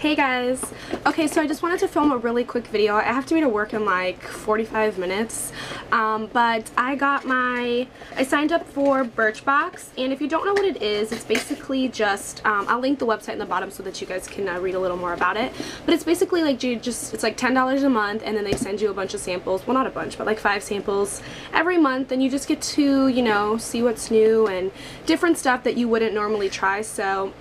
Hey guys! Okay, so I just wanted to film a really quick video. I have to be to work in like 45 minutes, but I signed up for Birchbox, and if you don't know what it is, it's basically just, I'll link the website in the bottom so that you guys can read a little more about it, but it's basically like it's like $10 a month, and then they send you a bunch of samples, well not a bunch, but like 5 samples every month, and you just get to, you know, see what's new and different stuff that you wouldn't normally try, so...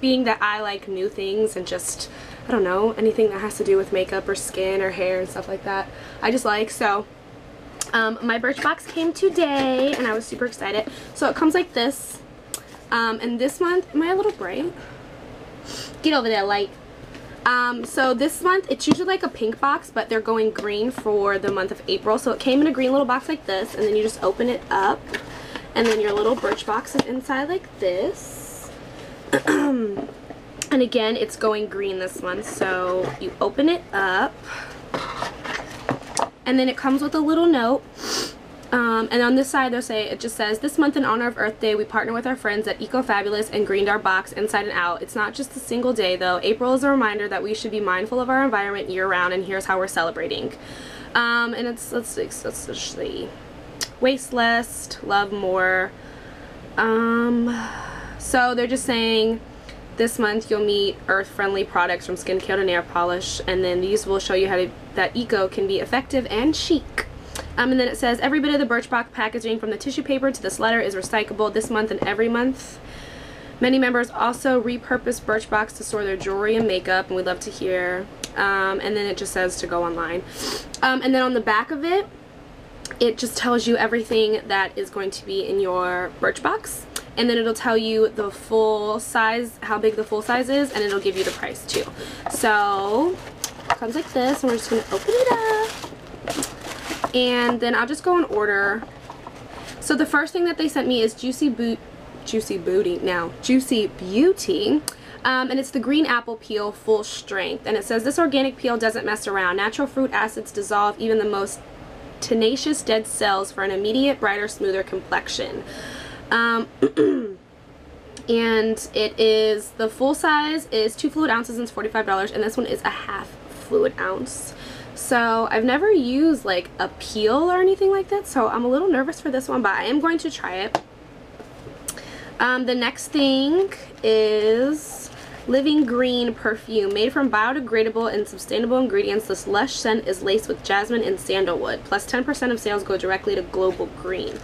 Being that I like new things and just, I don't know, anything that has to do with makeup or skin or hair and stuff like that, I just like, so my Birchbox came today and I was super excited. So it comes like this, and this month, am I a little bright? Get over there, light. So this month, it's usually like a pink box, but they're going green for the month of April, so it came in a green little box like this, and then you just open it up, and then your little Birchbox is inside like this. And again, it's going green this month, so you open it up, and then it comes with a little note, and on this side it just says, "This month in honor of Earth Day, we partner with our friends at Eco Fabulous and greened our box inside and out. It's not just a single day though. April is a reminder that we should be mindful of our environment year round, and here's how we're celebrating." And it's, let's just see, waste less, love more. So they're just saying this month you'll meet earth-friendly products from skincare to nail polish, and then these will show you how that eco can be effective and chic. And then it says every bit of the Birchbox packaging from the tissue paper to this letter is recyclable this month and every month. Many members also repurpose Birchbox to store their jewelry and makeup, and we'd love to hear. And then it just says to go online. And then on the back of it, it just tells you everything that is going to be in your Birchbox. And then it'll tell you the full size, how big the full size is, and it'll give you the price too. So, it comes like this, and we're just going to open it up. And then I'll just go in order. So the first thing that they sent me is Juicy Beauty. And it's the Green Apple Peel Full Strength. And it says, "This organic peel doesn't mess around. Natural fruit acids dissolve even the most tenacious dead cells for an immediate, brighter, smoother complexion." And it is, the full size is 2 fluid ounces and it's $45, and this one is a half fluid ounce. So I've never used like a peel or anything like that, so I'm a little nervous for this one, but I am going to try it. The next thing is Living Green perfume. Made from biodegradable and sustainable ingredients, this lush scent is laced with jasmine and sandalwood. Plus 10% of sales go directly to Global Green.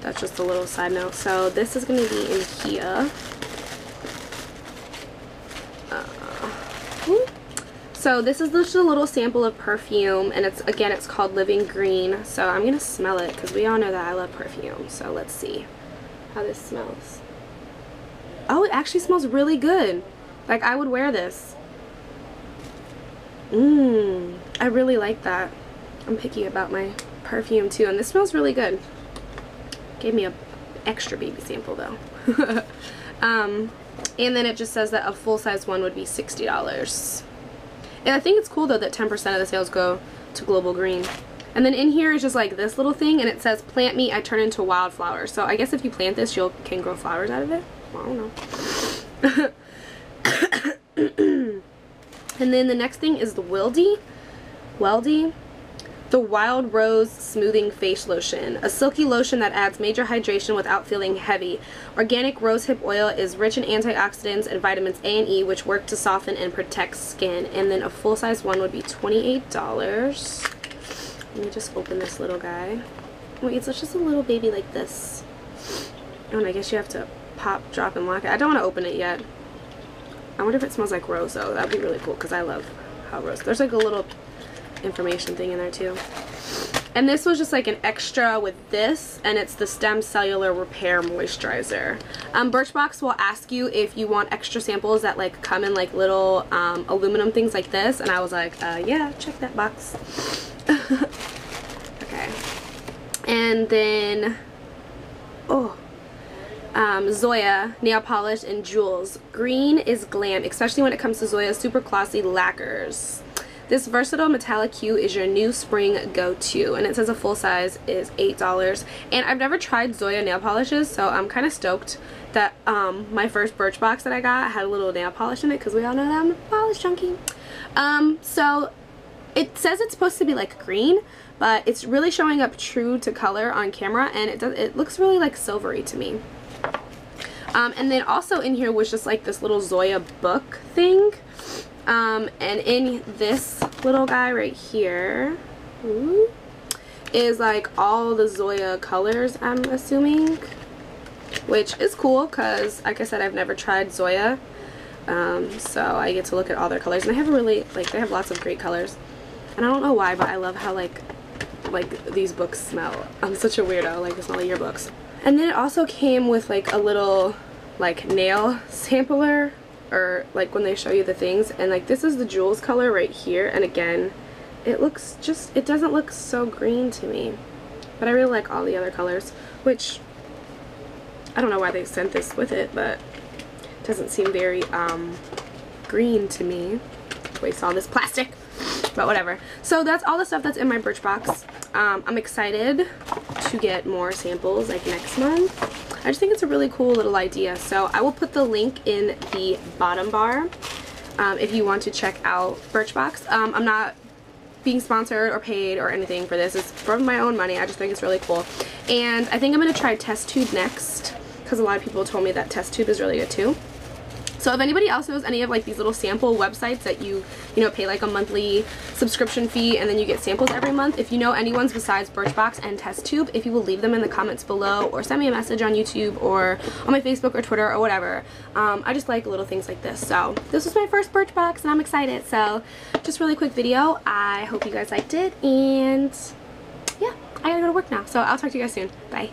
That's just a little side note. So this is going to be in here. So this is just a little sample of perfume, and it's, again, it's called Living Green. So I'm going to smell it because we all know that I love perfume. So let's see how this smells. Oh, it actually smells really good. Like, I would wear this. I really like that. I'm picky about my perfume too, and this smells really good. Gave me a extra baby sample though. And then it just says that a full size one would be $60. And I think it's cool though that 10% of the sales go to Global Green. And then in here is just like this little thing, and it says, "Plant me, I turn into wildflowers." So I guess if you plant this, you can grow flowers out of it. Well, I don't know. And then the next thing is the Wildy. The Wild Rose Smoothing Face Lotion, a silky lotion that adds major hydration without feeling heavy. Organic rosehip oil is rich in antioxidants and vitamins A and E, which work to soften and protect skin. And then a full-size one would be $28. Let me just open this little guy. Wait, it's just a little baby like this. Oh, and I guess you have to pop, drop, and lock it. I don't want to open it yet. I wonder if it smells like rose, though. That would be really cool, because I love how rose. There's like a little... information thing in there too, and this was just like an extra with this, and it's the Stem Cellular Repair Moisturizer. Birchbox will ask you if you want extra samples that like come in like little aluminum things like this, and I was like, yeah, check that box. Okay, and then Zoya nail polish and jewels. Green is glam, especially when it comes to Zoya's super glossy lacquers. This versatile metallic hue is your new spring go-to, and it says a full size is $8. And I've never tried Zoya nail polishes, so I'm kind of stoked that my first Birchbox that I got had a little nail polish in it, because we all know that I'm a polish junkie. So it says it's supposed to be like green, but it's really showing up true to color on camera, and it looks really like silvery to me. And then also in here was just like this little Zoya book thing. And in this little guy right here is like all the Zoya colors, I'm assuming, which is cool because, like I said, I've never tried Zoya. So I get to look at all their colors, and they have really, like, they have lots of great colors. And I don't know why, but I love how like these books smell. I'm such a weirdo, like the smell of your books. And then it also came with like a little like nail sampler, or like when they show you the things, and like this is the Jewels color right here, and again it looks just, it doesn't look so green to me, but I really like all the other colors, which I don't know why they sent this with it, but it doesn't seem very green to me. Waste all this plastic, but whatever. So that's all the stuff that's in my Birchbox. I'm excited to get more samples like next month. I just think it's a really cool little idea, so I will put the link in the bottom bar if you want to check out Birchbox. I'm not being sponsored or paid or anything for this. It's from my own money. I just think it's really cool, and I think I'm going to try Test Tube next, because a lot of people told me that Test Tube is really good too. So if anybody else knows any of like these little sample websites that you know, pay like a monthly subscription fee and then you get samples every month, if you know any ones besides Birchbox and Test Tube, if you will leave them in the comments below or send me a message on YouTube or on my Facebook or Twitter or whatever. I just like little things like this. So this was my first Birchbox and I'm excited. So just really quick video. I hope you guys liked it, and yeah, I gotta go to work now. So I'll talk to you guys soon. Bye.